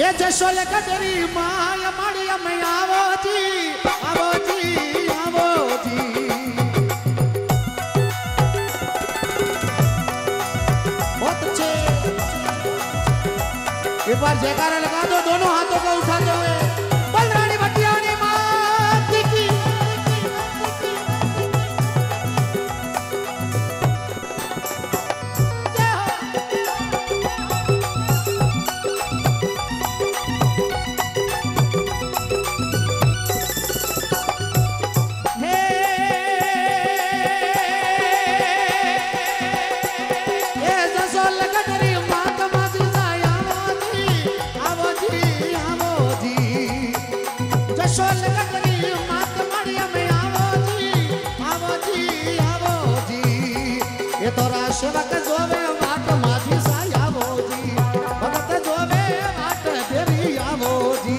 ये जसोलगढ़ माया मारिया में आवो जी आवो जी आवो जी। बहुत अच्छे, एक बार जयकारा लगा दो, दोनों हाथों को उठाते हुए तोरा सेवक जोवे बाट माझी साया बोजी, भगत जोवे बाट देवी आवोजी।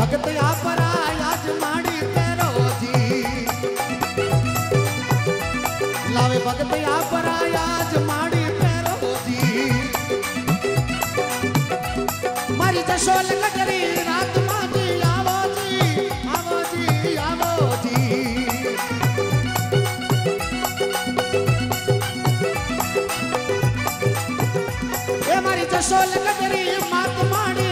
भगत यहाँ पर आज माड़ी तेरो जी, लावे भगत यहाँ पर आज माड़ी तेरो जी। मारी जसोलगढ़ रात माजी आवो जी आवो जी आवो जी। ये मारी जसोलगढ़ मात माड़ी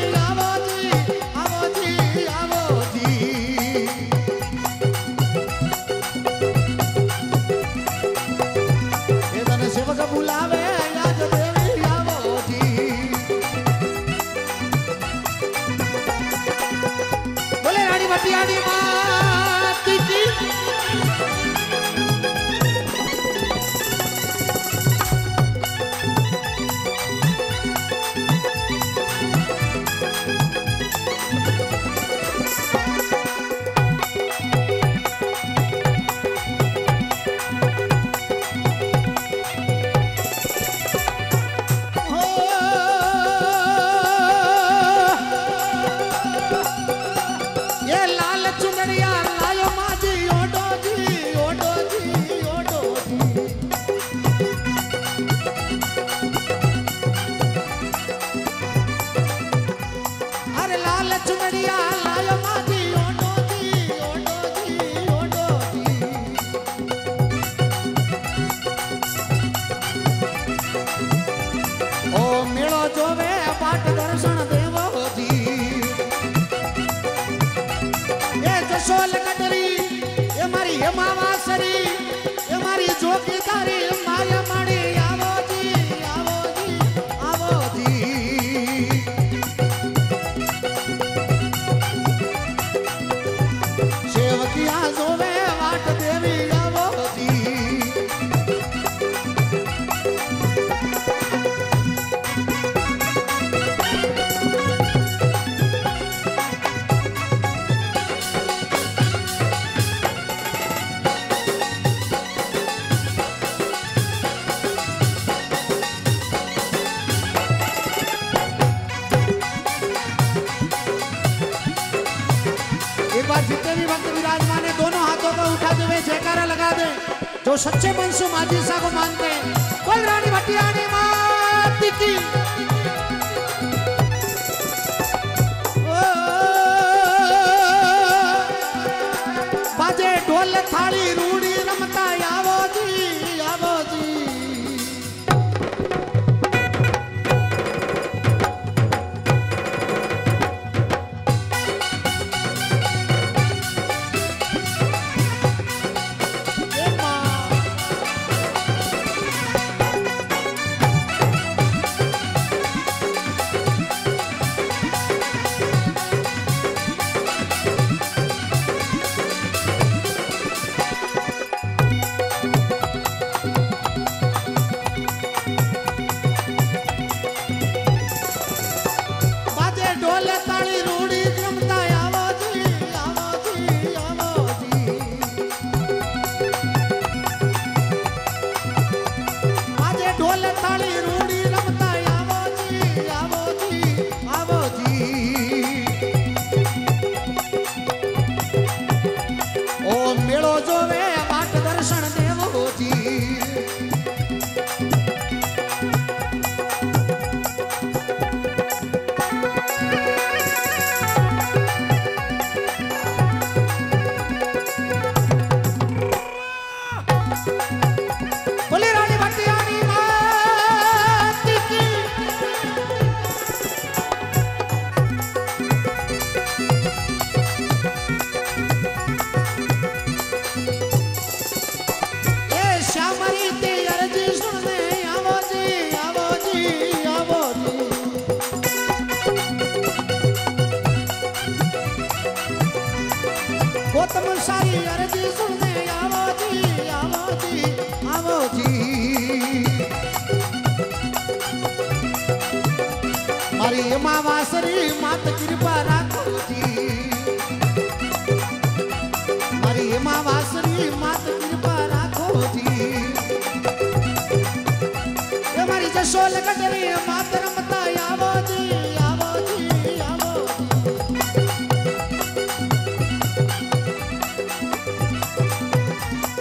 बुलावे। जो सच्चे मन से माझी सा को मानते हैं, बोल रानी भटियानी मात की। बाजे ढोल थाली रूड़ी रमता आवो जी मात कृपा राखो जी, हरी मावासरी मात कृपा राखो जी। हमारी जसोलगढ़ रे मात रमता आवो जी आवो जी आवो।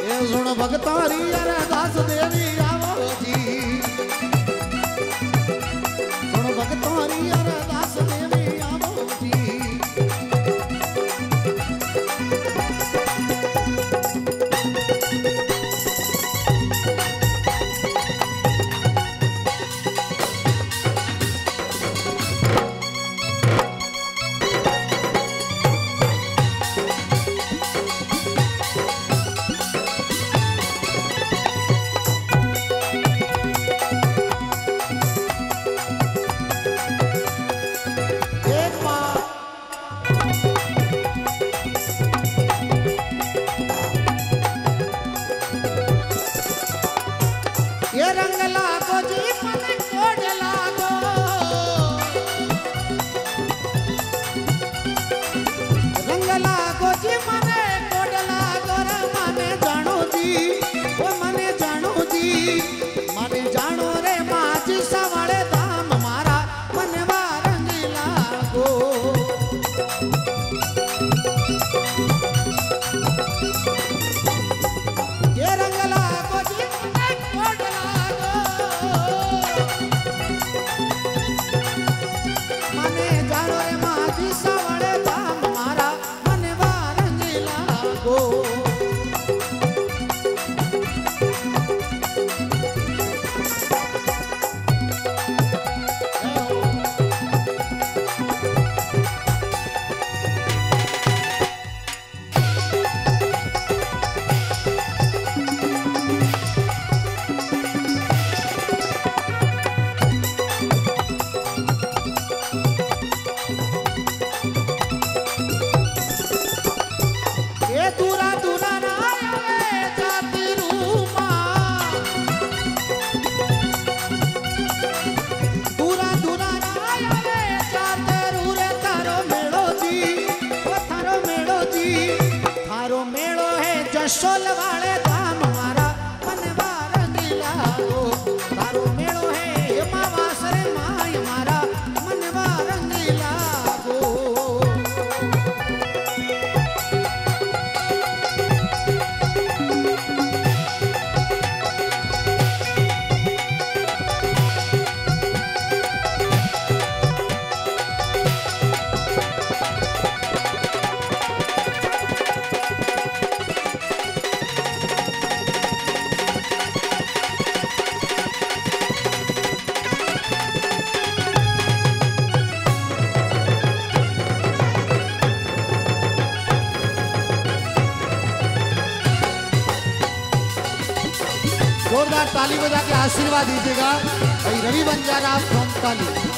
ये सुन भगतारी अरदास देवी आवो जी, सुन भगतारी अरदास देवी। जोरदार ताली बजा के आशीर्वाद दीजिएगा। भाई रवि बन जाएगा आप फ्रॉम ताली।